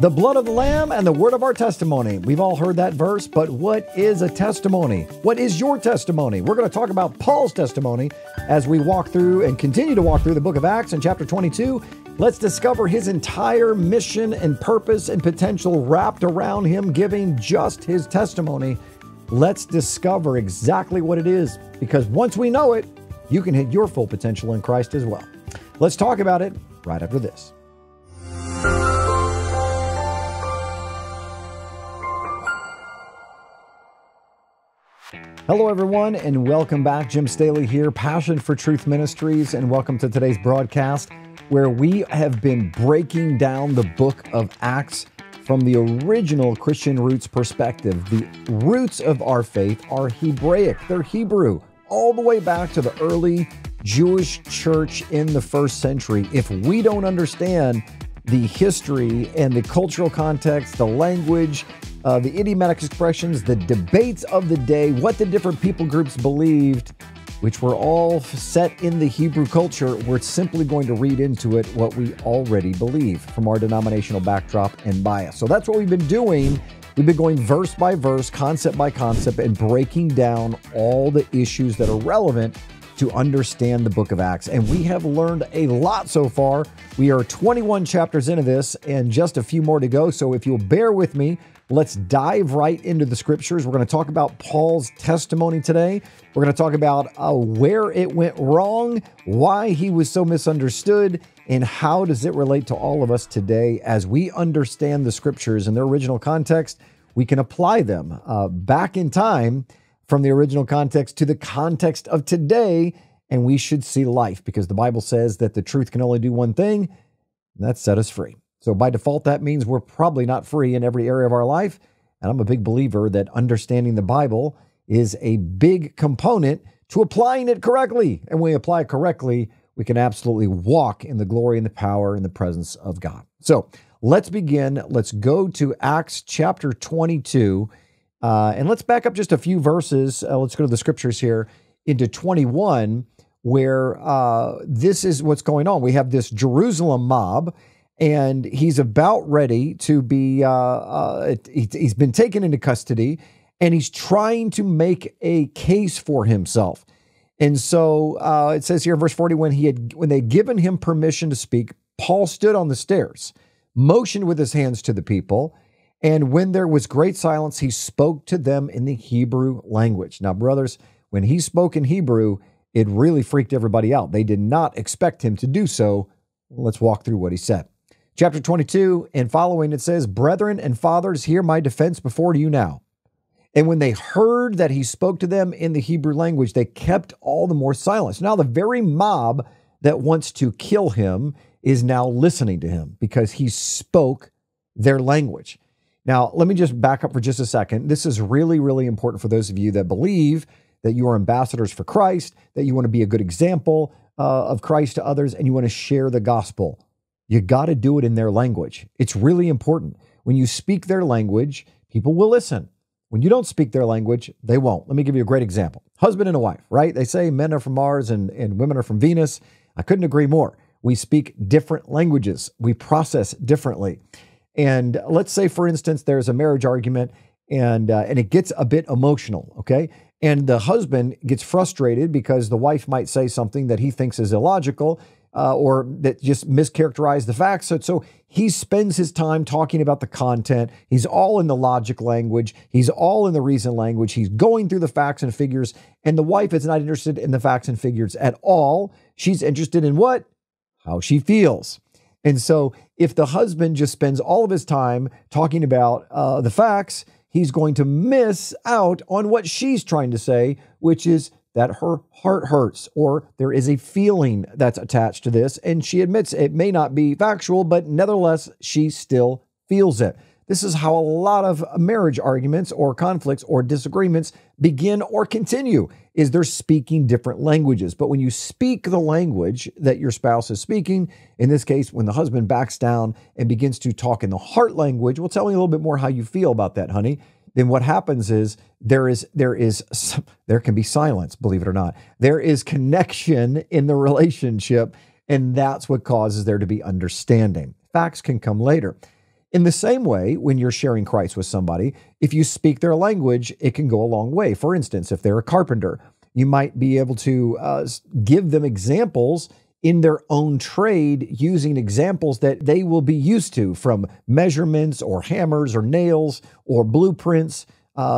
The blood of the Lamb and the word of our testimony. We've all heard that verse, but what is a testimony? What is your testimony? We're going to talk about Paul's testimony as we walk through and continue to walk through the book of Acts in chapter 22. Let's discover his entire mission and purpose and potential wrapped around him giving just his testimony. Let's discover exactly what it is, because once we know it, you can hit your full potential in Christ as well. Let's talk about it right after this. Hello, everyone, and welcome back. Jim Staley here, Passion for Truth Ministries, and welcome to today's broadcast, where we have been breaking down the book of Acts from the original Christian roots perspective. The roots of our faith are Hebraic. They're Hebrew, all the way back to the early Jewish church in the first century. If we don't understand the history and the cultural context, the language, the idiomatic expressions, the debates of the day, what the different people groups believed, which were all set in the Hebrew culture, we're simply going to read into it what we already believe from our denominational backdrop and bias. So that's what we've been doing. We've been going verse by verse, concept by concept, and breaking down all the issues that are relevant to understand the book of Acts. And we have learned a lot so far. We are 21 chapters into this and just a few more to go. So if you'll bear with me, let's dive right into the scriptures. We're going to talk about Paul's testimony today. We're going to talk about where it went wrong, why he was so misunderstood, and how does it relate to all of us today as we understand the scriptures in their original context. We can apply them back in time from the original context to the context of today, and we should see life, because the Bible says that the truth can only do one thing, and that's set us free. So by default, that means we're probably not free in every area of our life. And I'm a big believer that understanding the Bible is a big component to applying it correctly. And when we apply it correctly, we can absolutely walk in the glory and the power and the presence of God. So let's begin. Let's go to Acts chapter 22. And let's back up just a few verses. Let's go to the scriptures here into 21, where this is what's going on. We have this Jerusalem mob, and he's about ready to be, he's been taken into custody, and he's trying to make a case for himself. And so it says here in verse 40, when they'd given him permission to speak, Paul stood on the stairs, motioned with his hands to the people, and when there was great silence, he spoke to them in the Hebrew language. Now, brothers, when he spoke in Hebrew, it really freaked everybody out. They did not expect him to do so. Let's walk through what he said. Chapter 22 and following, it says, "Brethren and fathers, hear my defense before you now." And when they heard that he spoke to them in the Hebrew language, they kept all the more silence. Now the very mob that wants to kill him is now listening to him because he spoke their language. Now, let me just back up for just a second. This is really, really important for those of you that believe that you are ambassadors for Christ, that you want to be a good example of Christ to others, and you want to share the gospel. You got to do it in their language. It's really important. When you speak their language, people will listen. When you don't speak their language, they won't. Let me give you a great example. Husband and a wife, right? They say men are from Mars and women are from Venus. I couldn't agree more. We speak different languages. We process differently. And let's say, for instance, there's a marriage argument and it gets a bit emotional, okay? And the husband gets frustrated because the wife might say something that he thinks is illogical, or that just mischaracterized the facts. So he spends his time talking about the content. He's all in the logic language. He's all in the reason language. He's going through the facts and figures. And the wife is not interested in the facts and figures at all. She's interested in what? How she feels. And so if the husband just spends all of his time talking about the facts, he's going to miss out on what she's trying to say, which is that her heart hurts, or there is a feeling that's attached to this, and she admits it may not be factual, but nevertheless, she still feels it. This is how a lot of marriage arguments or conflicts or disagreements begin or continue, is they're speaking different languages. But when you speak the language that your spouse is speaking, in this case, when the husband backs down and begins to talk in the heart language, well, tell me a little bit more how you feel about that, honey. Then what happens is there can be silence, believe it or not. There is connection in the relationship, and that's what causes there to be understanding. Facts can come later. In the same way, when you're sharing Christ with somebody, if you speak their language, it can go a long way. For instance, if they're a carpenter, you might be able to give them examples in their own trade using examples that they will be used to, from measurements or hammers or nails or blueprints.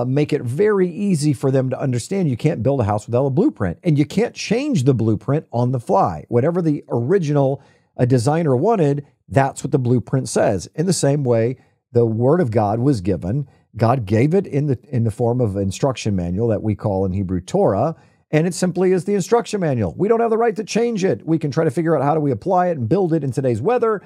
Make it very easy for them to understand you can't build a house without a blueprint, and you can't change the blueprint on the fly. Whatever the original designer wanted, that's what the blueprint says. In the same way, the Word of God was given. God gave it in the form of instruction manual that we call in Hebrew Torah, and it simply is the instruction manual. We don't have the right to change it. We can try to figure out how do we apply it and build it in today's weather,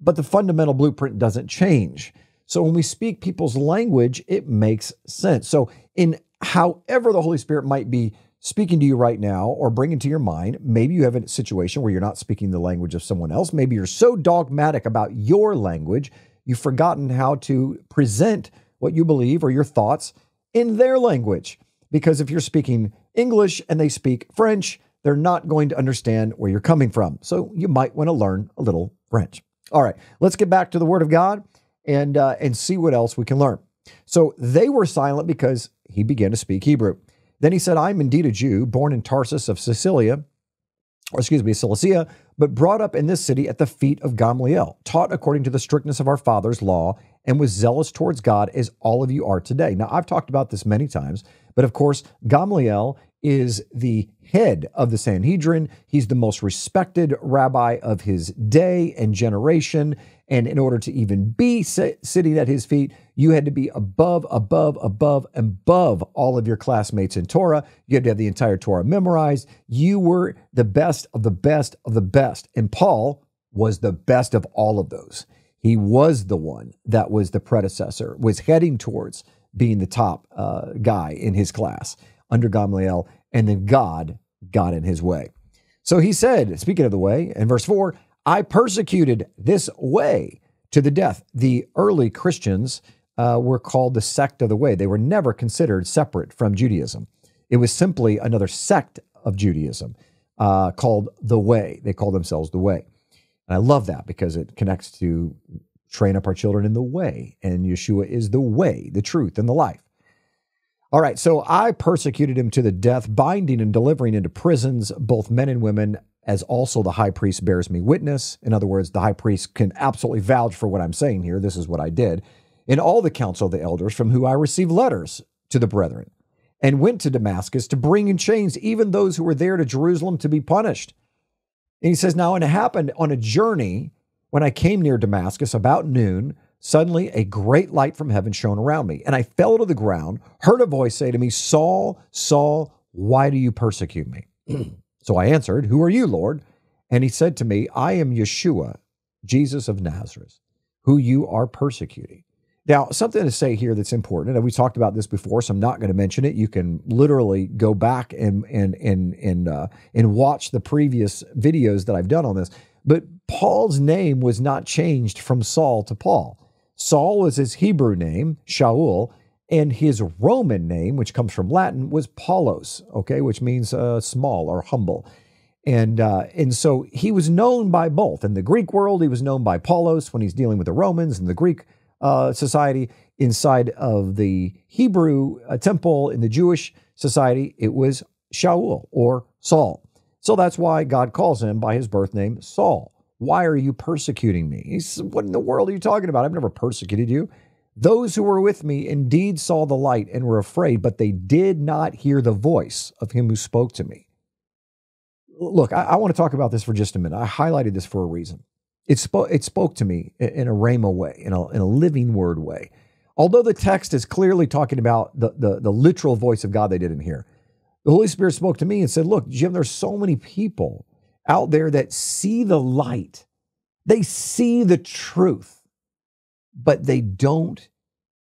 but the fundamental blueprint doesn't change. So when we speak people's language, it makes sense. So in however the Holy Spirit might be speaking to you right now or bringing to your mind, maybe you have a situation where you're not speaking the language of someone else. Maybe you're so dogmatic about your language, you've forgotten how to present what you believe or your thoughts in their language. Because if you're speaking English and they speak French, they're not going to understand where you're coming from. So you might want to learn a little French. All right, let's get back to the Word of God and see what else we can learn. So they were silent because he began to speak Hebrew. Then he said, I am indeed a Jew, born in Tarsus of Cilicia, but brought up in this city at the feet of Gamaliel, taught according to the strictness of our father's law, and was zealous towards God as all of you are today. Now, I've talked about this many times, but of course, Gamaliel is the head of the Sanhedrin. He's the most respected rabbi of his day and generation. And in order to even be sitting at his feet, you had to be above all of your classmates in Torah. You had to have the entire Torah memorized. You were the best of the best of the best. And Paul was the best of all of those. He was the one that was the predecessor, was heading towards being the top guy in his class under Gamaliel, and then God got in his way. So he said, speaking of the way, in verse 4, I persecuted this way to the death. The early Christians were called the sect of the way. They were never considered separate from Judaism. It was simply another sect of Judaism called the way. They called themselves the way. And I love that because it connects to train up our children in the way, and Yeshua is the way, the truth, and the life. All right, so I persecuted him to the death, binding and delivering into prisons, both men and women, as also the high priest bears me witness. In other words, the high priest can absolutely vouch for what I'm saying here. This is what I did. In all the council of the elders, from whom I received letters to the brethren, and went to Damascus to bring in chains even those who were there to Jerusalem to be punished. And he says, now, and it happened on a journey when I came near Damascus about noon, suddenly a great light from heaven shone around me, and I fell to the ground, heard a voice say to me, Saul, Saul, why do you persecute me? So I answered, who are you, Lord? And he said to me, I am Yeshua, Jesus of Nazareth, who you are persecuting. Now, something to say here that's important, and we talked about this before, so I'm not going to mention it. You can literally go back and watch the previous videos that I've done on this. But Paul's name was not changed from Saul to Paul. Saul was his Hebrew name, Shaul, and his Roman name, which comes from Latin, was Paulos, okay, which means small or humble. And so he was known by both. In the Greek world, he was known by Paulos when he's dealing with the Romans and the Greek society. Inside of the Hebrew temple in the Jewish society, it was Shaul or Saul. So that's why God calls him by his birth name, Saul. Why are you persecuting me? He says, what in the world are you talking about? I've never persecuted you. Those who were with me indeed saw the light and were afraid, but they did not hear the voice of him who spoke to me. Look, I want to talk about this for just a minute. I highlighted this for a reason. It spoke to me in a rhema way, in a living word way. Although the text is clearly talking about the literal voice of God they didn't hear, the Holy Spirit spoke to me and said, look, Jim, there's so many people out there that see the light. They see the truth, but they don't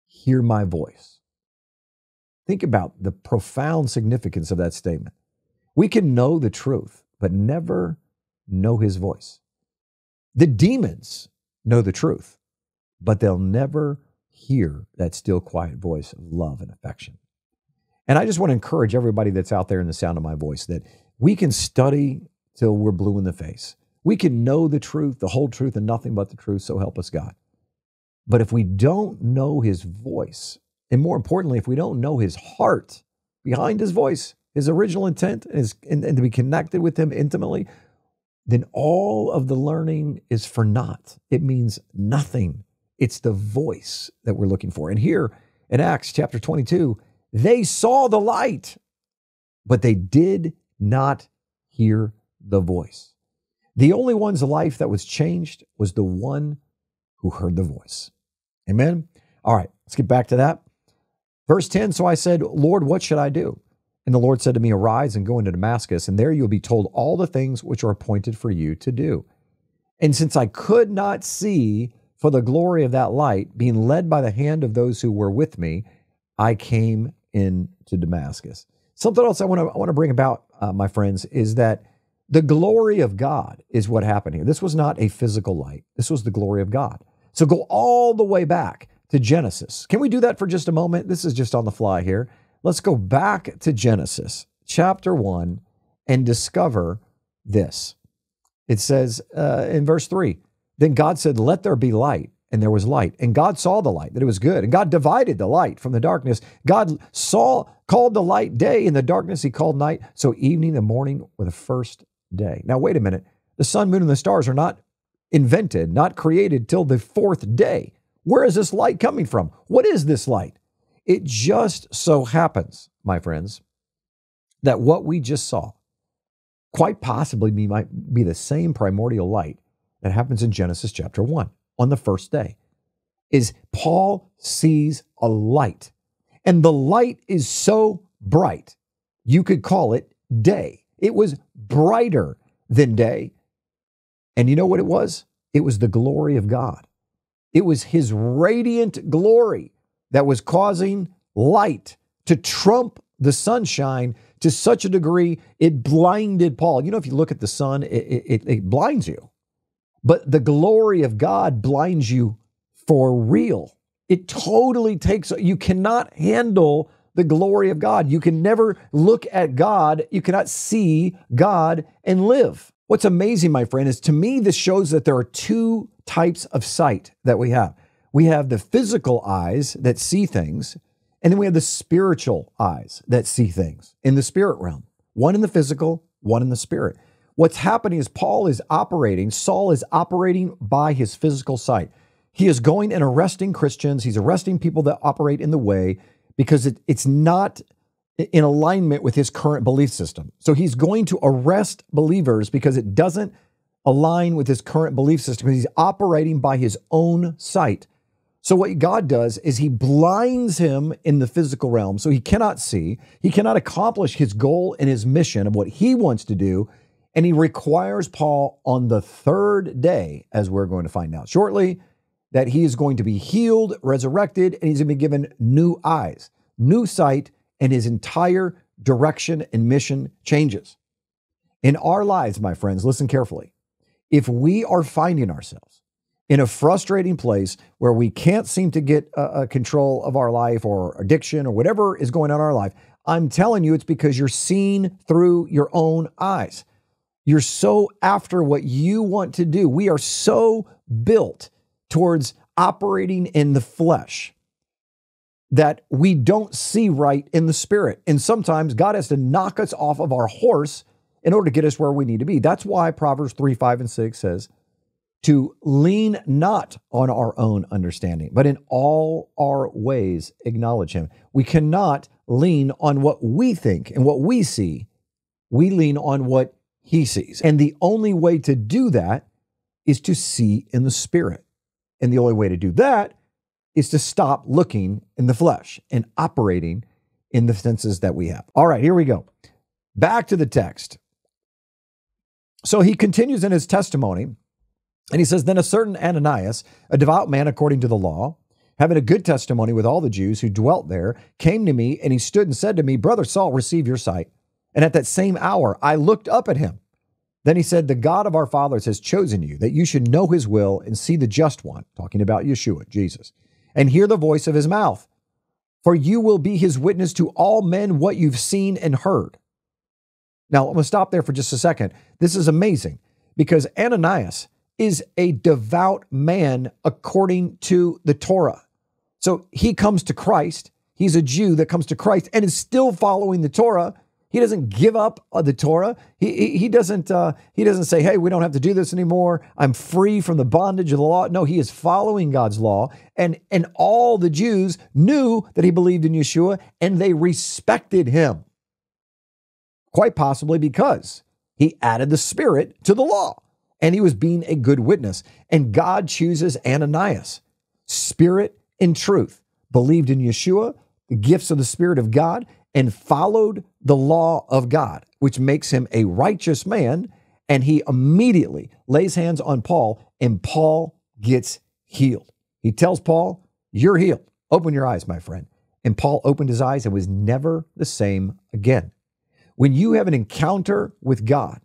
hear my voice. Think about the profound significance of that statement. We can know the truth, but never know his voice. The demons know the truth, but they'll never hear that still quiet voice of love and affection. And I just want to encourage everybody that's out there in the sound of my voice that we can study till we're blue in the face. We can know the truth, the whole truth, and nothing but the truth, so help us God. But if we don't know his voice, and more importantly, if we don't know his heart behind his voice, his original intent, and to be connected with him intimately, then all of the learning is for naught. It means nothing. It's the voice that we're looking for. And here in Acts chapter 22, they saw the light, but they did not hear the voice. The only one's life that was changed was the one who heard the voice. Amen? All right, let's get back to that. Verse 10, so I said, Lord, what should I do? And the Lord said to me, arise and go into Damascus, and there you will be told all the things which are appointed for you to do. And since I could not see for the glory of that light, being led by the hand of those who were with me, I came into Damascus. Something else I want to bring about, my friends, is that the glory of God is what happened here. This was not a physical light. This was the glory of God. So go all the way back to Genesis. Can we do that for just a moment? This is just on the fly here. Let's go back to Genesis chapter 1 and discover this. It says in verse 3, then God said, let there be light, and there was light. And God saw the light, that it was good. And God divided the light from the darkness. God called the light day, and the darkness he called night. So evening and morning were the first day. Now, wait a minute. The sun, moon, and the stars are not invented, not created till the fourth day. Where is this light coming from? What is this light? It just so happens, my friends, that what we just saw quite possibly might be the same primordial light that happens in Genesis chapter 1 on the first day. Is Paul sees a light, and the light is so bright, you could call it day. It was brighter than day. And you know what it was? It was the glory of God. It was his radiant glory that was causing light to trump the sunshine to such a degree it blinded Paul. You know, if you look at the sun, it blinds you. But the glory of God blinds you for real. It totally takes, you cannot handle the glory of God. You can never look at God. You cannot see God and live. What's amazing, my friend, is to me, this shows that there are two types of sight that we have. We have the physical eyes that see things, and then we have the spiritual eyes that see things in the spirit realm. One in the physical, one in the spirit. What's happening is Saul is operating by his physical sight. He is going and arresting Christians. He's arresting people that operate in the way because it's not in alignment with his current belief system. So he's going to arrest believers because it doesn't align with his current belief system because he's operating by his own sight. So what God does is he blinds him in the physical realm so he cannot see, he cannot accomplish his goal and his mission of what he wants to do, and he requires Paul on the third day, as we're going to find out shortly, that he is going to be healed, resurrected, and he's going to be given new eyes, new sight, and his entire direction and mission changes. In our lives, my friends, listen carefully. If we are finding ourselves in a frustrating place where we can't seem to get control of our life or addiction or whatever is going on in our life, I'm telling you, it's because you're seeing through your own eyes. You're so after what you want to do. We are so built towards operating in the flesh that we don't see right in the spirit. And sometimes God has to knock us off of our horse in order to get us where we need to be. That's why Proverbs 3, 5, and 6 says, to lean not on our own understanding, but in all our ways acknowledge him. We cannot lean on what we think and what we see. We lean on what he sees. And the only way to do that is to see in the spirit. And the only way to do that is to stop looking in the flesh and operating in the senses that we have. All right, here we go. Back to the text. So he continues in his testimony. And he says, then a certain Ananias, a devout man according to the law, having a good testimony with all the Jews who dwelt there, came to me, and he stood and said to me, Brother Saul, receive your sight. And at that same hour, I looked up at him. Then he said, the God of our fathers has chosen you, that you should know his will and see the just one, talking about Yeshua, Jesus, and hear the voice of his mouth. For you will be his witness to all men what you've seen and heard. Now, I'm going to stop there for just a second. This is amazing because Ananias is a devout man according to the Torah. So he comes to Christ. He's a Jew that comes to Christ and is still following the Torah. He doesn't give up the Torah. He doesn't say, hey, we don't have to do this anymore. I'm free from the bondage of the law. No, he is following God's law. And all the Jews knew that he believed in Yeshua, and they respected him. Quite possibly because he added the Spirit to the law, and he was being a good witness. And God chooses Ananias, Spirit and truth, believed in Yeshua, the gifts of the Spirit of God, and followed the law of God, which makes him a righteous man. And he immediately lays hands on Paul, and Paul gets healed. He tells Paul, you're healed. Open your eyes, my friend. And Paul opened his eyes and was never the same again. When you have an encounter with God,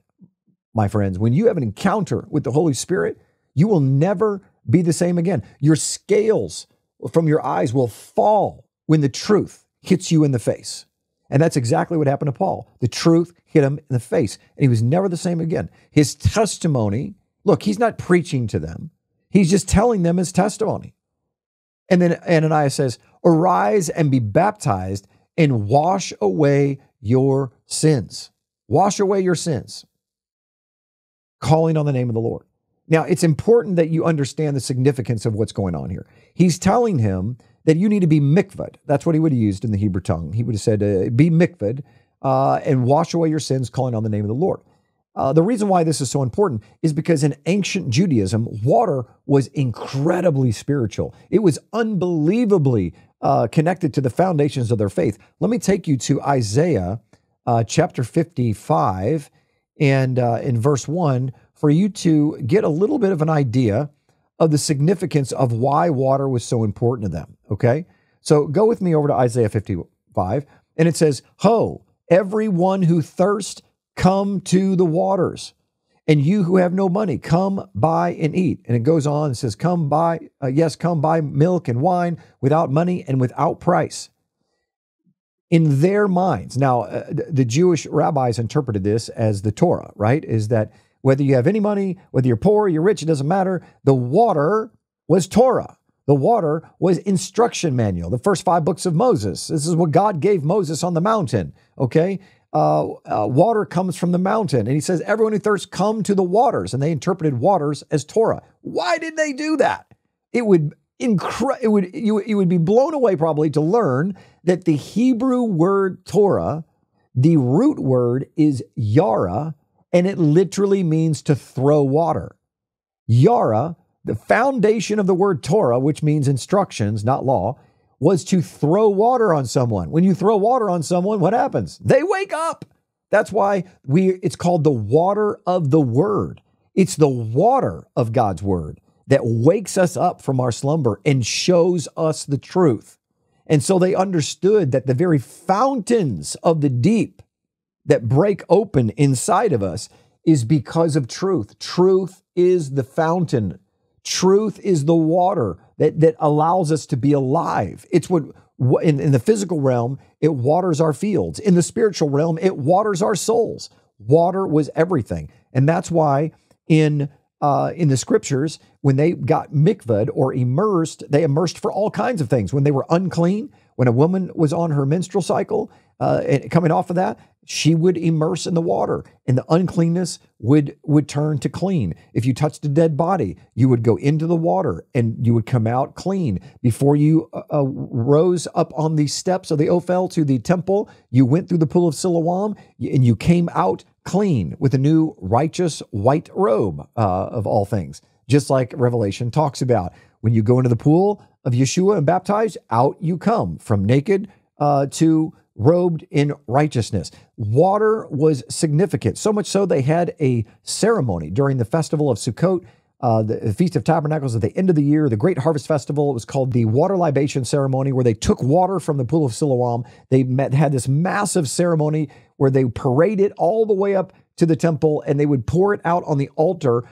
my friends, when you have an encounter with the Holy Spirit, you will never be the same again. Your scales from your eyes will fall when the truth hits you in the face. And that's exactly what happened to Paul. The truth hit him in the face, and he was never the same again. His testimony, look, he's not preaching to them. He's just telling them his testimony. And then Ananias says, arise and be baptized and wash away your sins. Wash away your sins, calling on the name of the Lord. Now, it's important that you understand the significance of what's going on here. He's telling him that you need to be mikveh. That's what he would have used in the Hebrew tongue. He would have said, be mikveh and wash away your sins, calling on the name of the Lord. The reason why this is so important is because in ancient Judaism, water was incredibly spiritual. It was unbelievably connected to the foundations of their faith. Let me take you to Isaiah chapter 55 and in verse 1 for you to get a little bit of an idea of the significance of why water was so important to them, okay? So go with me over to Isaiah 55, and it says, Ho, everyone who thirsts, come to the waters, and you who have no money, come buy and eat. And it goes on and says, come buy milk and wine without money and without price. In their minds, now the Jewish rabbis interpreted this as the Torah, right? Is that whether you have any money, whether you're poor, you're rich, it doesn't matter. The water was Torah. The water was instruction manual, the first 5 books of Moses. This is what God gave Moses on the mountain, okay? Water comes from the mountain. And he says, everyone who thirsts, come to the waters. And they interpreted waters as Torah. Why did they do that? You would be blown away probably to learn that the Hebrew word Torah, the root word is yara, and it literally means to throw water. Yara, the foundation of the word Torah, which means instructions, not law, was to throw water on someone. When you throw water on someone, what happens? They wake up. That's why it's called the water of the word. It's the water of God's word that wakes us up from our slumber and shows us the truth. And so they understood that the very fountains of the deep that break open inside of us is because of truth. Truth is the fountain. Truth is the water that allows us to be alive. It's what, in the physical realm, it waters our fields. In the spiritual realm, it waters our souls. Water was everything. And that's why in the scriptures, when they got mikveh or immersed, they immersed for all kinds of things. When they were unclean, when a woman was on her menstrual cycle, and coming off of that, she would immerse in the water, and the uncleanness would turn to clean. If you touched a dead body, you would go into the water, and you would come out clean. Before you rose up on the steps of the Ophel to the temple, you went through the pool of Siloam, and you came out clean with a new righteous white robe of all things, just like Revelation talks about. When you go into the pool of Yeshua and baptized, out you come from naked to robed in righteousness. Water was significant, so much so they had a ceremony during the festival of Sukkot, the Feast of Tabernacles at the end of the year, the Great Harvest Festival. It was called the Water Libation Ceremony, where they took water from the Pool of Siloam. They had this massive ceremony where they paraded it all the way up to the temple, and they would pour it out on the altar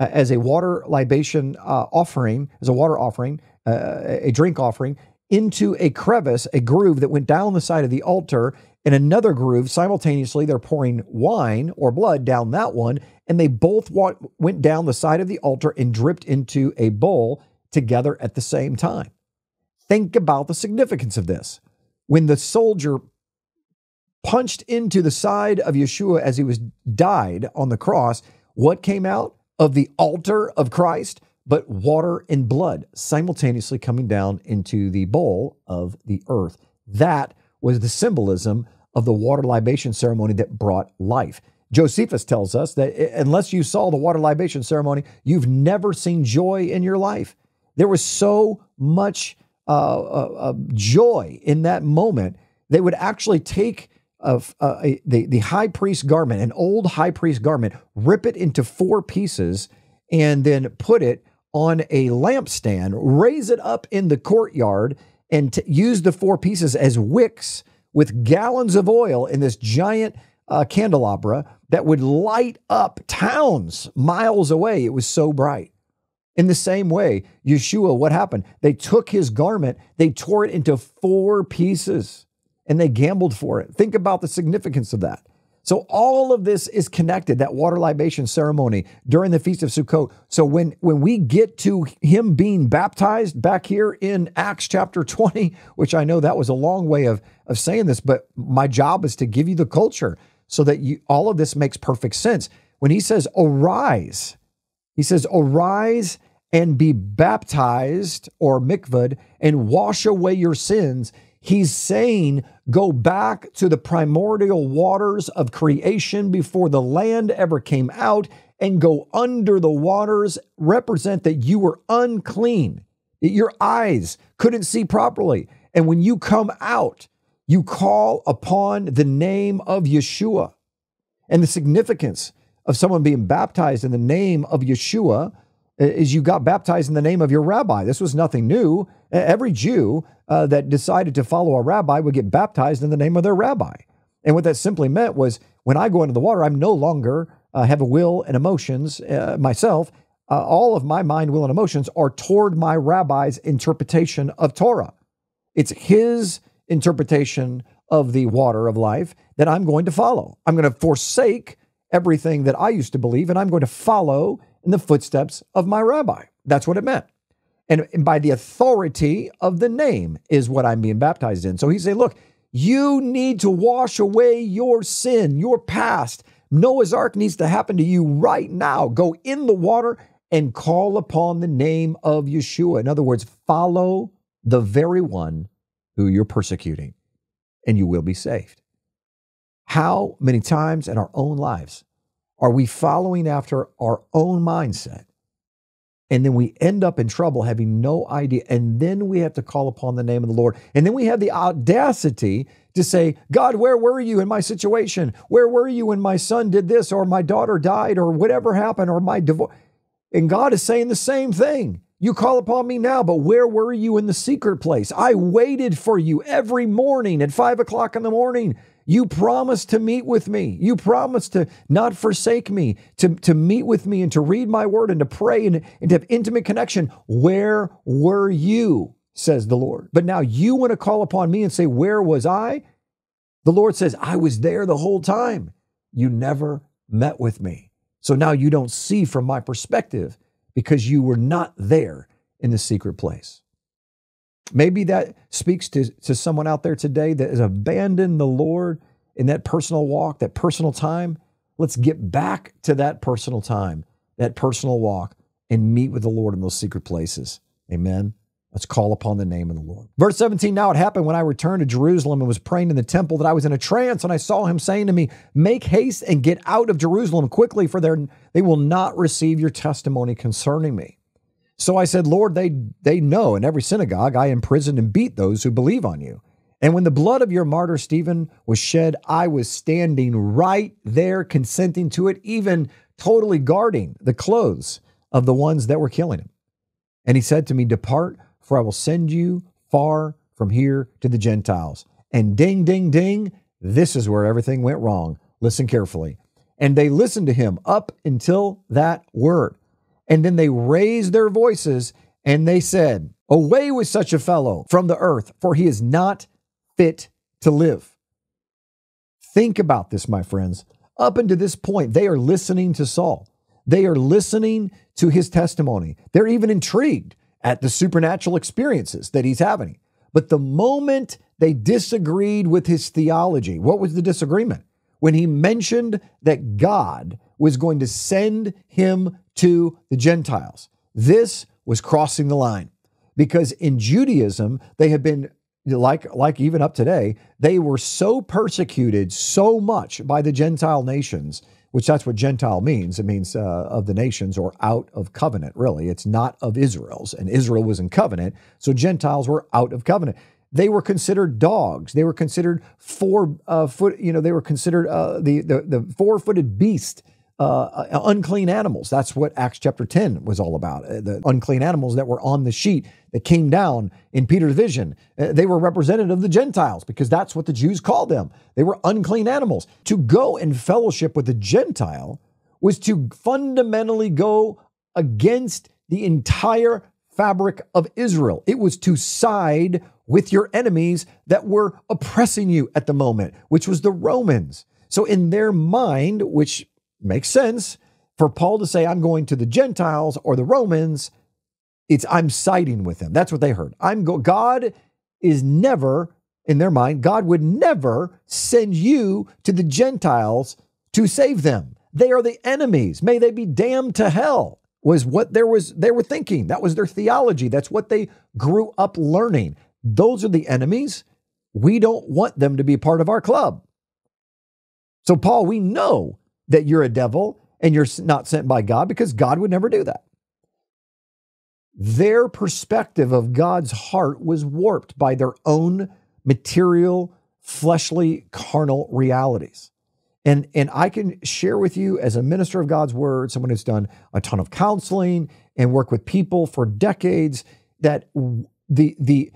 as a water libation offering, as a water offering, a drink offering, into a crevice, a groove that went down the side of the altar, In another groove, simultaneously, they're pouring wine or blood down that one, and they both went down the side of the altar and dripped into a bowl together at the same time. Think about the significance of this. When the soldier punched into the side of Yeshua as he was died on the cross, what came out of the altar of Christ but water and blood simultaneously coming down into the bowl of the earth? That was the symbolism of the water libation ceremony that brought life. Josephus tells us that unless you saw the water libation ceremony, you've never seen joy in your life. There was so much joy in that moment. They would actually take the high priest garment, an old high priest garment, rip it into four pieces, and then put it on a lampstand, raise it up in the courtyard, and use the four pieces as wicks with gallons of oil in this giant candelabra that would light up towns miles away. It was so bright. In the same way, Yeshua, what happened? They took his garment, they tore it into four pieces, and they gambled for it. Think about the significance of that. So all of this is connected, that water libation ceremony during the Feast of Sukkot. So when we get to him being baptized back here in Acts chapter 20, which I know that was a long way of saying this, but my job is to give you the culture so that you, all of this makes perfect sense. When he says, arise, he says, arise and be baptized or mikveh and wash away your sins. He's saying, go back to the primordial waters of creation before the land ever came out and go under the waters, represent that you were unclean, that your eyes couldn't see properly. And when you come out, you call upon the name of Yeshua. And the significance of someone being baptized in the name of Yeshua is you got baptized in the name of your rabbi. This was nothing new. Every Jew that decided to follow a rabbi would get baptized in the name of their rabbi. And what that simply meant was when I go into the water, I'm no longer have a will and emotions myself. All of my mind, will, and emotions are toward my rabbi's interpretation of Torah. It's his interpretation of the water of life that I'm going to follow. I'm going to forsake everything that I used to believe, and I'm going to follow in the footsteps of my rabbi. That's what it meant. And by the authority of the name is what I'm being baptized in. So he's saying, look, you need to wash away your sin, your past. Noah's Ark needs to happen to you right now. Go in the water and call upon the name of Yeshua. In other words, follow the very one who you're persecuting, and you will be saved. How many times in our own lives are we following after our own mindset? And then we end up in trouble having no idea. And then we have to call upon the name of the Lord. And then we have the audacity to say, God, where were you in my situation? Where were you when my son did this or my daughter died or whatever happened or my divorce? And God is saying the same thing. You call upon me now, but where were you in the secret place? I waited for you every morning at 5 o'clock in the morning. You promised to meet with me. You promised to not forsake me, to meet with me and to read my word and to pray and to have intimate connection. Where were you, says the Lord. But now you want to call upon me and say, where was I? The Lord says, I was there the whole time. You never met with me. So now you don't see from my perspective because you were not there in the secret place. Maybe that speaks to someone out there today that has abandoned the Lord in that personal walk, that personal time. Let's get back to that personal time, that personal walk, and meet with the Lord in those secret places. Amen. Let's call upon the name of the Lord. Verse 17, now it happened when I returned to Jerusalem and was praying in the temple that I was in a trance, and I saw him saying to me, make haste and get out of Jerusalem quickly, for they will not receive your testimony concerning me. So I said, Lord, they know in every synagogue I imprisoned and beat those who believe on you. And when the blood of your martyr Stephen was shed, I was standing right there consenting to it, even totally guarding the clothes of the ones that were killing him. And he said to me, depart, for I will send you far from here to the Gentiles. And ding, ding, ding, this is where everything went wrong. Listen carefully. And they listened to him up until that word. And then they raised their voices and they said, away with such a fellow from the earth, for he is not fit to live. Think about this, my friends. Up until this point, they are listening to Saul. They are listening to his testimony. They're even intrigued at the supernatural experiences that he's having. But the moment they disagreed with his theology, what was the disagreement? When he mentioned that God was going to send him to the Gentiles. This was crossing the line, because in Judaism, they have been, like even up today, they were so persecuted so much by the Gentile nations, which that's what Gentile means. It means of the nations, or out of covenant, really. It's not of Israel's, and Israel was in covenant, so Gentiles were out of covenant. They were considered dogs. They were considered the four-footed beast, unclean animals. That's what Acts chapter 10 was all about. The unclean animals that were on the sheet that came down in Peter's vision. They were representative of the Gentiles, because that's what the Jews called them. They were unclean animals. To go in fellowship with a Gentile was to fundamentally go against the entire fabric of Israel. It was to side with your enemies that were oppressing you at the moment, which was the Romans. So in their mind, which makes sense, for Paul to say, I'm going to the Gentiles or the Romans, I'm siding with them. That's what they heard. God is never, in their mind, God would never send you to the Gentiles to save them. They are the enemies. May they be damned to hell, was what they were thinking. That was their theology. That's what they grew up learning. Those are the enemies. We don't want them to be part of our club. So, Paul, we know that you're a devil and you're not sent by God, because God would never do that. Their perspective of God's heart was warped by their own material, fleshly, carnal realities. And I can share with you, as a minister of God's word, someone who's done a ton of counseling and worked with people for decades, that the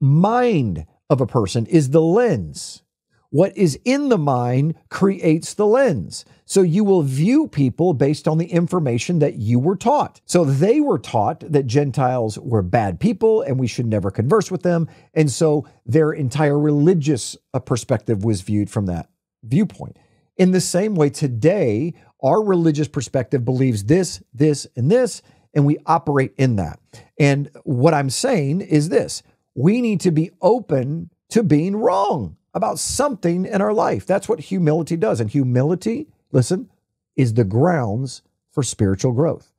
mind of a person is the lens. What is in the mind creates the lens. So you will view people based on the information that you were taught. So they were taught that Gentiles were bad people and we should never converse with them. And so their entire religious perspective was viewed from that viewpoint. In the same way, today, our religious perspective believes this, this, and this, and we operate in that. And what I'm saying is this: we need to be open to being wrong about something in our life. That's what humility does. And humility, listen, is the grounds for spiritual growth.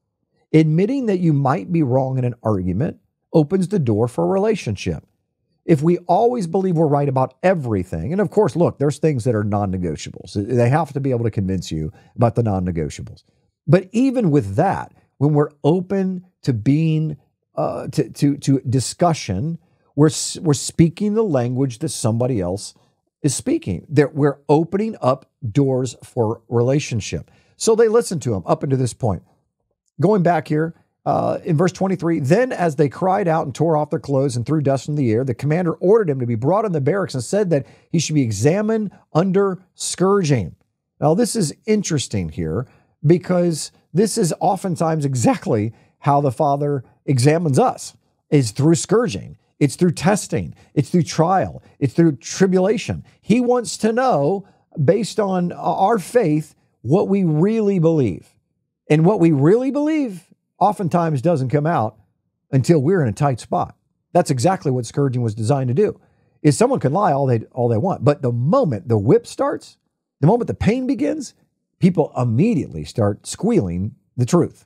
Admitting that you might be wrong in an argument opens the door for a relationship. If we always believe we're right about everything, and of course, look, there's things that are non-negotiables. They have to be able to convince you about the non-negotiables. But even with that, when we're open to being to discussion, we're speaking the language that somebody else is speaking. That we're opening up doors for relationship. So they listened to him up until this point. Going back here in verse 23, then as they cried out and tore off their clothes and threw dust in the air, the commander ordered him to be brought in the barracks and said that he should be examined under scourging. Now this is interesting here, because this is oftentimes exactly how the Father examines us, is through scourging. It's through testing. It's through trial. It's through tribulation. He wants to know, based on our faith, what we really believe. And what we really believe oftentimes doesn't come out until we're in a tight spot. That's exactly what scourging was designed to do. Is someone can lie all they want, but the moment the whip starts, the moment the pain begins, people immediately start squealing the truth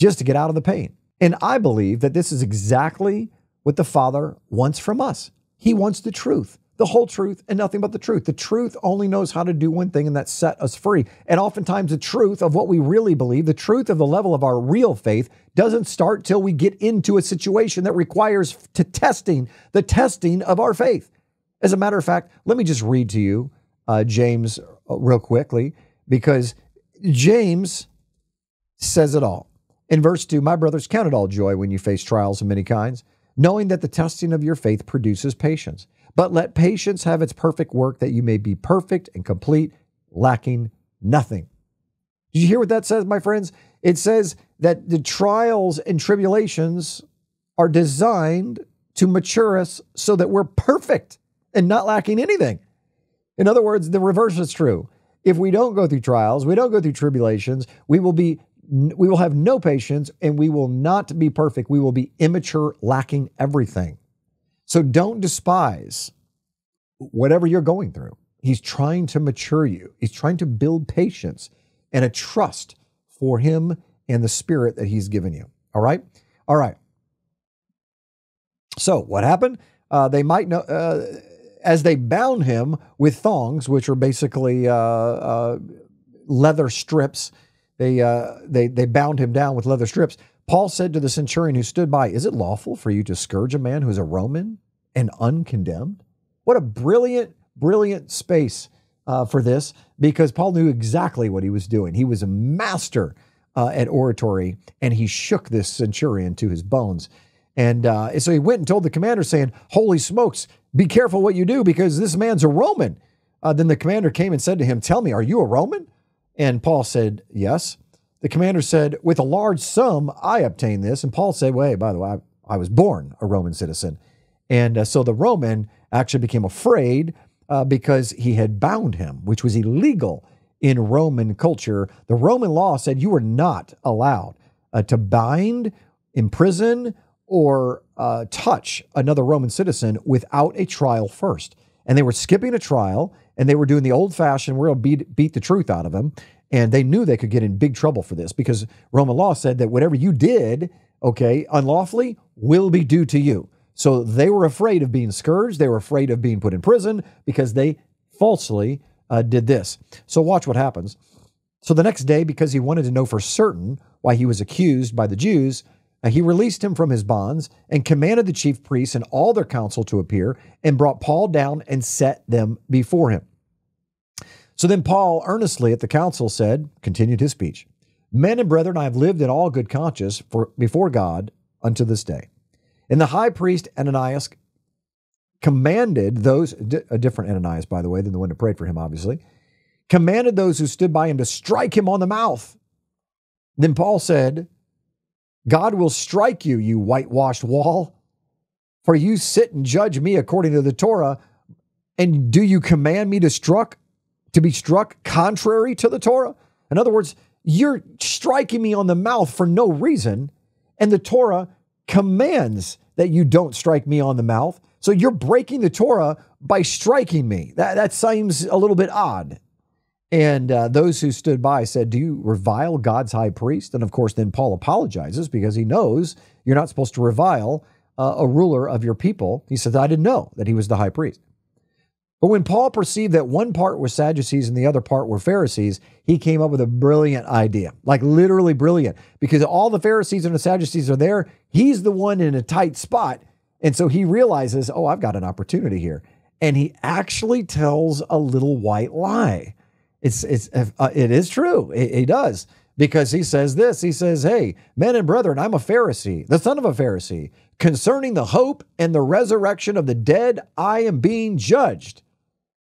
just to get out of the pain. And I believe that this is exactly what the Father wants from us. He wants the truth, the whole truth, and nothing but the truth. The truth only knows how to do one thing, and that's set us free. And oftentimes the truth of what we really believe, the truth of the level of our real faith, doesn't start till we get into a situation that requires the testing of our faith. As a matter of fact, let me just read to you James real quickly, because James says it all. In verse 2, my brothers, count it all joy when you face trials of many kinds, knowing that the testing of your faith produces patience. But let patience have its perfect work, that you may be perfect and complete, lacking nothing. Did you hear what that says, my friends? It says that the trials and tribulations are designed to mature us so that we're perfect and not lacking anything. In other words, the reverse is true. If we don't go through trials, we don't go through tribulations, we will have no patience, and we will not be perfect. We will be immature, lacking everything. So don't despise whatever you're going through. He's trying to mature you. He's trying to build patience and a trust for him and the Spirit that he's given you. All right? All right. So what happened? They might know... as they bound him with thongs, which are basically leather strips, they bound him down with leather strips. Paul said to the centurion who stood by, "Is it lawful for you to scourge a man who is a Roman and uncondemned?" What a brilliant, brilliant space for this, because Paul knew exactly what he was doing. He was a master at oratory, and he shook this centurion to his bones. And so he went and told the commander, saying, "Holy smokes, be careful what you do, because this man's a Roman." Then the commander came and said to him, "Tell me, are you a Roman?" And Paul said, "Yes." The commander said, "With a large sum, I obtained this." And Paul said, "Well, hey, by the way, I was born a Roman citizen." And so the Roman actually became afraid because he had bound him, which was illegal in Roman culture. The Roman law said you were not allowed to bind, imprison, or touch another Roman citizen without a trial first. And they were skipping a trial, and they were doing the old-fashioned, we're going to beat the truth out of them. And they knew they could get in big trouble for this, because Roman law said that whatever you did, okay, unlawfully, will be due to you. So they were afraid of being scourged. They were afraid of being put in prison because they falsely did this. So watch what happens. So the next day, because he wanted to know for certain why he was accused by the Jews, he released him from his bonds and commanded the chief priests and all their council to appear, and brought Paul down and set them before him. So then Paul earnestly at the council said, continued his speech, "Men and brethren, I have lived in all good conscience before God unto this day." And the high priest Ananias commanded those, a different Ananias, by the way, than the one who prayed for him, obviously, commanded those who stood by him to strike him on the mouth. Then Paul said, "God will strike you, you whitewashed wall, for you sit and judge me according to the Torah, and do you command me to be struck contrary to the Torah?" In other words, you're striking me on the mouth for no reason, and the Torah commands that you don't strike me on the mouth, so you're breaking the Torah by striking me. That seems a little bit odd. And those who stood by said, "Do you revile God's high priest?" And of course, then Paul apologizes because he knows you're not supposed to revile a ruler of your people. He says, "I didn't know that he was the high priest." But when Paul perceived that one part were Sadducees and the other part were Pharisees, he came up with a brilliant idea, like literally brilliant, because all the Pharisees and the Sadducees are there. He's the one in a tight spot. And so he realizes, oh, I've got an opportunity here. And he actually tells a little white lie. It is true. He does, because he says this. He says, "Hey, men and brethren, I'm a Pharisee, the son of a Pharisee. Concerning the hope and the resurrection of the dead, I am being judged."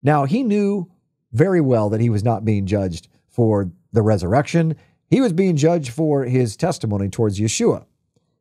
Now, he knew very well that he was not being judged for the resurrection. He was being judged for his testimony towards Yeshua.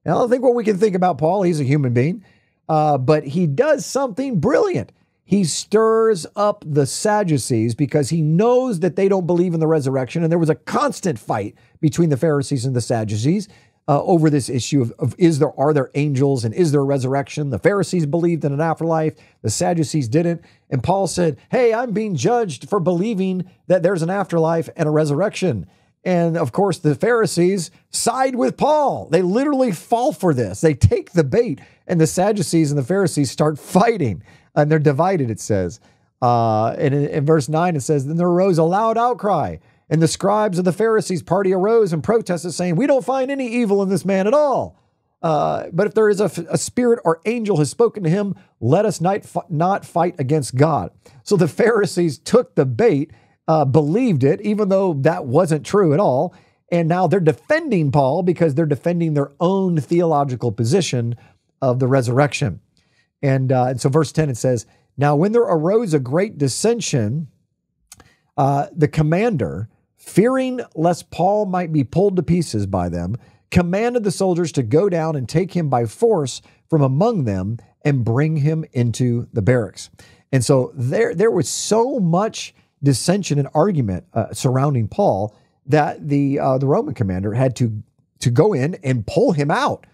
Now, I think what we can think about Paul, he's a human being, but he does something brilliant. He stirs up the Sadducees because he knows that they don't believe in the resurrection. And there was a constant fight between the Pharisees and the Sadducees over this issue of are there angels and is there a resurrection? The Pharisees believed in an afterlife. The Sadducees didn't. And Paul said, "Hey, I'm being judged for believing that there's an afterlife and a resurrection." And of course, the Pharisees side with Paul. They literally fall for this. They take the bait, and the Sadducees and the Pharisees start fighting. And they're divided, it says. And in verse 9, it says, "Then there arose a loud outcry, and the scribes of the Pharisees' party arose and protested, saying, 'We don't find any evil in this man at all. But if there is a spirit or angel has spoken to him, let us not fight against God.'" So the Pharisees took the bait, believed it, even though that wasn't true at all. And now they're defending Paul because they're defending their own theological position of the resurrection. And so verse 10, it says, "Now when there arose a great dissension, the commander, fearing lest Paul might be pulled to pieces by them, commanded the soldiers to go down and take him by force from among them and bring him into the barracks." And so there was so much dissension and argument surrounding Paul that the Roman commander had to go in and pull him out,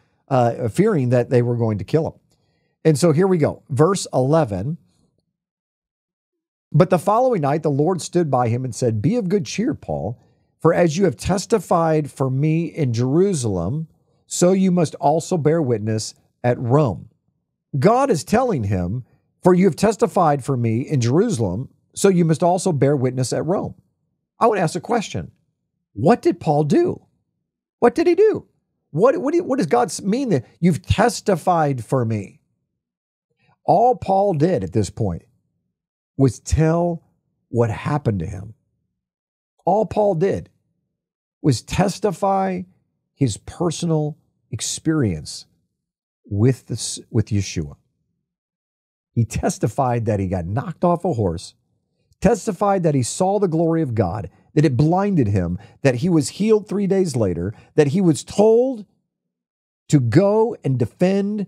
fearing that they were going to kill him. And so here we go. Verse 11. But the following night, the Lord stood by him and said, "Be of good cheer, Paul, for as you have testified for me in Jerusalem, so you must also bear witness at Rome." God is telling him, "For you have testified for me in Jerusalem, so you must also bear witness at Rome." I would ask a question. What did Paul do? What did he do? What does God mean that you've testified for me? All Paul did at this point was tell what happened to him. All Paul did was testify his personal experience with Yeshua. He testified that he got knocked off a horse, testified that he saw the glory of God, that it blinded him, that he was healed 3 days later, that he was told to go and defend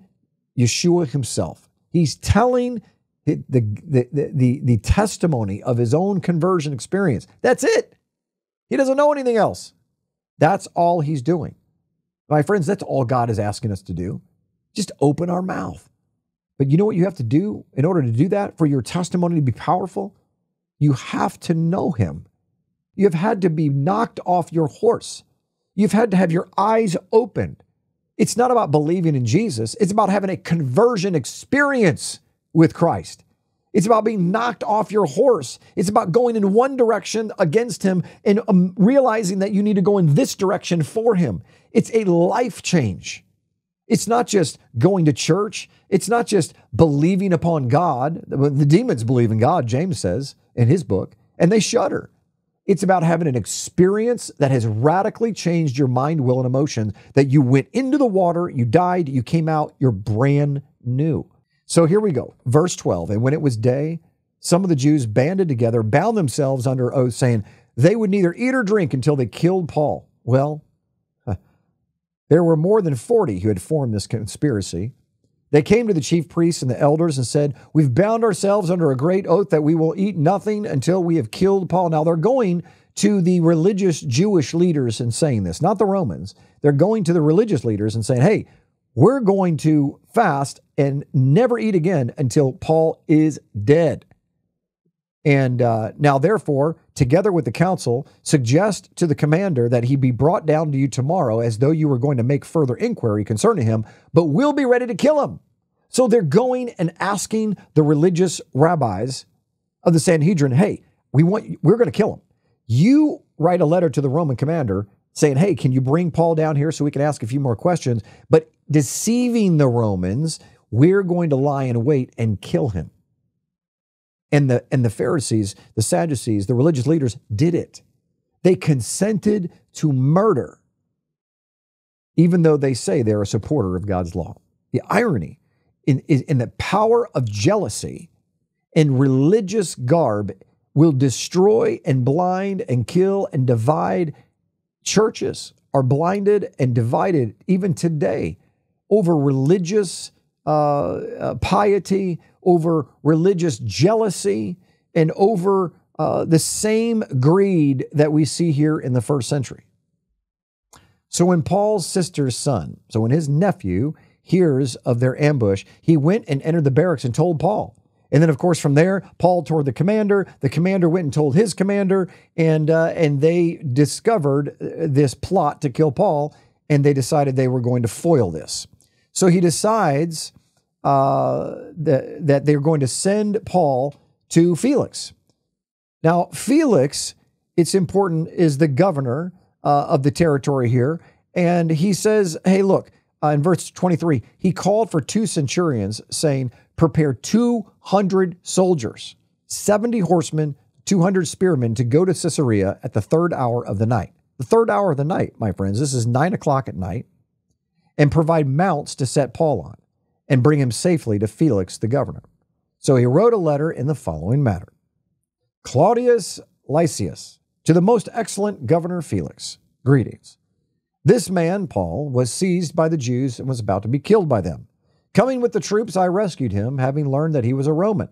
Yeshua himself. He's telling the testimony of his own conversion experience. That's it. He doesn't know anything else. That's all he's doing. My friends, that's all God is asking us to do. Just open our mouth. But you know what you have to do in order to do that, for your testimony to be powerful? You have to know him. You've had to be knocked off your horse. You've had to have your eyes opened. It's not about believing in Jesus. It's about having a conversion experience with Christ. It's about being knocked off your horse. It's about going in one direction against him and realizing that you need to go in this direction for him. It's a life change. It's not just going to church. It's not just believing upon God. The demons believe in God, James says in his book, and they shudder. It's about having an experience that has radically changed your mind, will, and emotions, that you went into the water, you died, you came out, you're brand new. So here we go. Verse 12, and when it was day, some of the Jews banded together, bound themselves under oath, saying they would neither eat or drink until they killed Paul. Well, there were more than 40 who had formed this conspiracy. They came to the chief priests and the elders and said, "We've bound ourselves under a great oath that we will eat nothing until we have killed Paul." Now they're going to the religious Jewish leaders and saying this, not the Romans. They're going to the religious leaders and saying, "Hey, we're going to fast and never eat again until Paul is dead. And now therefore, together with the council, suggest to the commander that he be brought down to you tomorrow as though you were going to make further inquiry concerning him, but we'll be ready to kill him." So they're going and asking the religious rabbis of the Sanhedrin, "Hey, we're going to kill him. You write a letter to the Roman commander saying, 'Hey, can you bring Paul down here so we can ask a few more questions?' But deceiving the Romans, we're going to lie in wait and kill him." And the Pharisees, the Sadducees, the religious leaders did it. They consented to murder, even though they say they're a supporter of God's law. The irony in the power of jealousy and religious garb will destroy and blind and kill and divide. Churches are blinded and divided even today over religious piety, over religious jealousy, and over the same greed that we see here in the first century. So when Paul's sister's son, so when his nephew hears of their ambush, he went and entered the barracks and told Paul. And then, of course, from there, Paul told the commander. The commander went and told his commander, and they discovered this plot to kill Paul, and they decided they were going to foil this. So he decides that they're going to send Paul to Felix. Now, Felix, it's important, is the governor of the territory here. And he says, hey, look, in verse 23, he called for 2 centurions, saying, "Prepare 200 soldiers, 70 horsemen, 200 spearmen to go to Caesarea at the 3rd hour of the night." The 3rd hour of the night, my friends, this is 9 o'clock at night, "and provide mounts to set Paul on, and bring him safely to Felix the governor." So he wrote a letter in the following manner: "Claudius Lysias, to the most excellent governor Felix, greetings. This man, Paul, was seized by the Jews and was about to be killed by them. Coming with the troops, I rescued him, having learned that he was a Roman.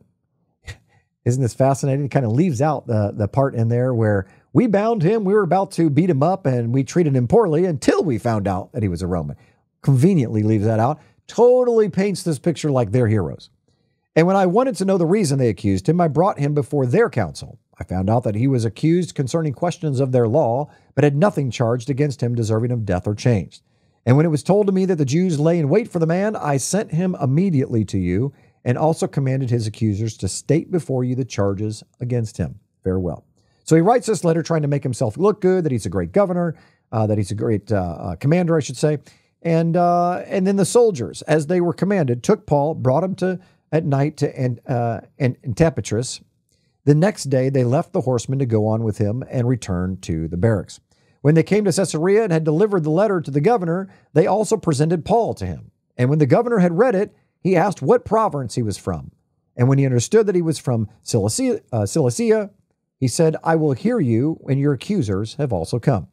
Isn't this fascinating? It kind of leaves out the part in there where we bound him, we were about to beat him up, and we treated him poorly until we found out that he was a Roman. Conveniently leaves that out. Totally paints this picture like they're heroes. And when I wanted to know the reason they accused him, I brought him before their council. I found out that he was accused concerning questions of their law, but had nothing charged against him deserving of death or chains. And when it was told to me that the Jews lay in wait for the man, I sent him immediately to you, and also commanded his accusers to state before you the charges against him. Farewell. So he writes this letter trying to make himself look good, that he's a great governor, that he's a great commander, I should say. And then the soldiers, as they were commanded, took Paul, brought him to at night to Antipatris. The next day they left the horsemen to go on with him and returned to the barracks. When they came to Caesarea and had delivered the letter to the governor, they also presented Paul to him. And when the governor had read it, he asked what province he was from. And when he understood that he was from Cilicia, he said, I will hear you, and your accusers have also come.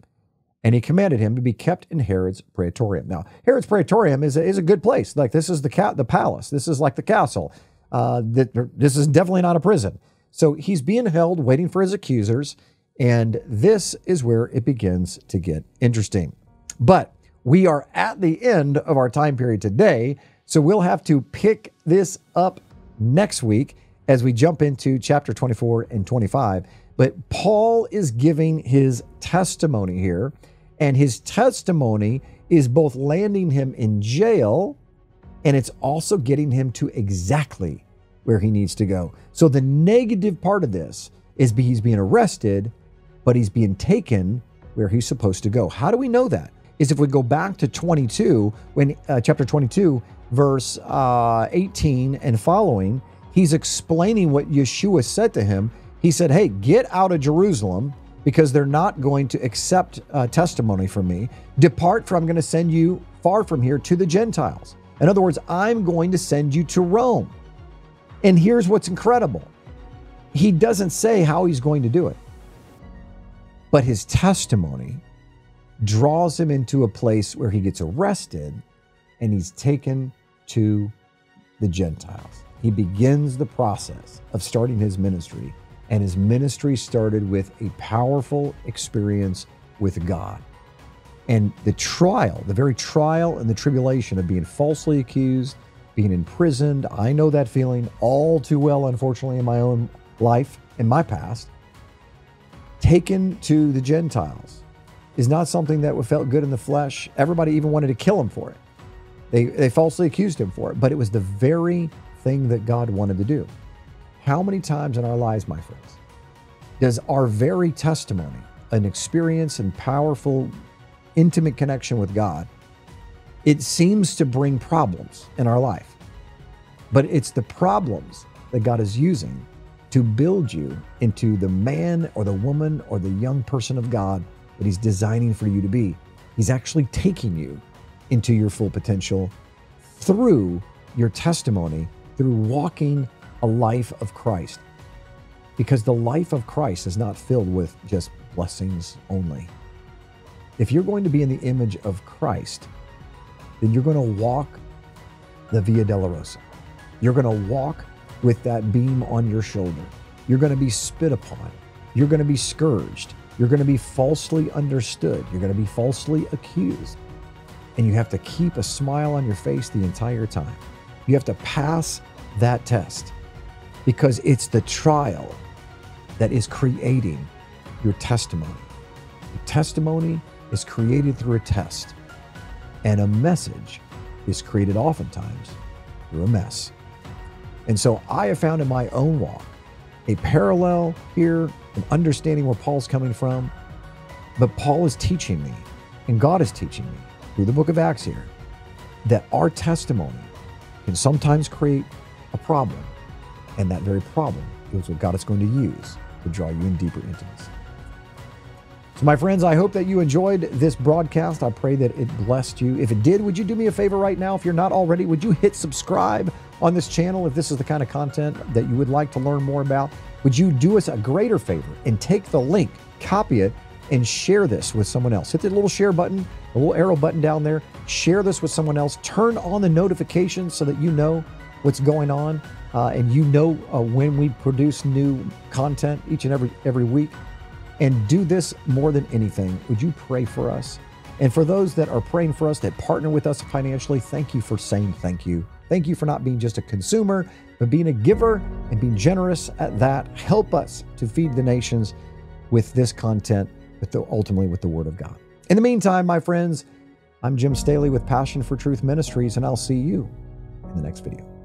And he commanded him to be kept in Herod's Praetorium. Now, Herod's Praetorium is a good place. Like, this is the palace. This is like the castle. This is definitely not a prison. So he's being held, waiting for his accusers. And this is where it begins to get interesting. But we are at the end of our time period today, so we'll have to pick this up next week as we jump into chapter 24 and 25. But Paul is giving his testimony here, and his testimony is both landing him in jail, and it's also getting him to exactly where he needs to go. So the negative part of this is he's being arrested, but he's being taken where he's supposed to go. How do we know that? Is if we go back to 22, when chapter 22, verse 18 and following, he's explaining what Yeshua said to him. He said, hey, get out of Jerusalem because they're not going to accept testimony from me. Depart, for I'm going to send you far from here to the Gentiles. In other words, I'm going to send you to Rome. And here's what's incredible. He doesn't say how he's going to do it, but his testimony draws him into a place where he gets arrested and he's taken to the Gentiles. He begins the process of starting his ministry, and his ministry started with a powerful experience with God. And the trial, the very trial and the tribulation of being falsely accused, being imprisoned, I know that feeling all too well, unfortunately, in my own life, in my past, taken to the Gentiles is not something that felt good in the flesh. Everybody even wanted to kill him for it. They falsely accused him for it, but it was the very thing that God wanted to do. How many times in our lives, my friends, does our very testimony, an experience and powerful, intimate connection with God, it seems to bring problems in our life, but it's the problems that God is using to build you into the man or the woman or the young person of God that he's designing for you to be. He's actually taking you into your full potential through your testimony, through walking a life of Christ. Because the life of Christ is not filled with just blessings only. If you're going to be in the image of Christ, then you're going to walk the Via Dolorosa. You're going to walk with that beam on your shoulder. You're going to be spit upon. You're going to be scourged. You're going to be falsely understood. You're going to be falsely accused. And you have to keep a smile on your face the entire time. You have to pass that test because it's the trial that is creating your testimony. The testimony is created through a test, and a message is created oftentimes through a mess. And so I have found in my own walk a parallel here, and understanding where Paul's coming from. But Paul is teaching me, and God is teaching me through the book of Acts here, that our testimony can sometimes create a problem, and that very problem is what God is going to use to draw you in deeper intimacy. So my friends, I hope that you enjoyed this broadcast. I pray that it blessed you. If it did, would you do me a favor right now? If you're not already, would you hit subscribe on this channel if this is the kind of content that you would like to learn more about? Would you do us a greater favor and take the link, copy it, and share this with someone else? Hit the little share button, the little arrow button down there. Share this with someone else. Turn on the notifications so that you know what's going on, and you know when we produce new content each and every week. And do this more than anything. Would you pray for us? And for those that are praying for us, that partner with us financially, thank you for saying thank you. Thank you for not being just a consumer, but being a giver and being generous at that. Help us to feed the nations with this content, but ultimately with the Word of God. In the meantime, my friends, I'm Jim Staley with Passion for Truth Ministries, and I'll see you in the next video.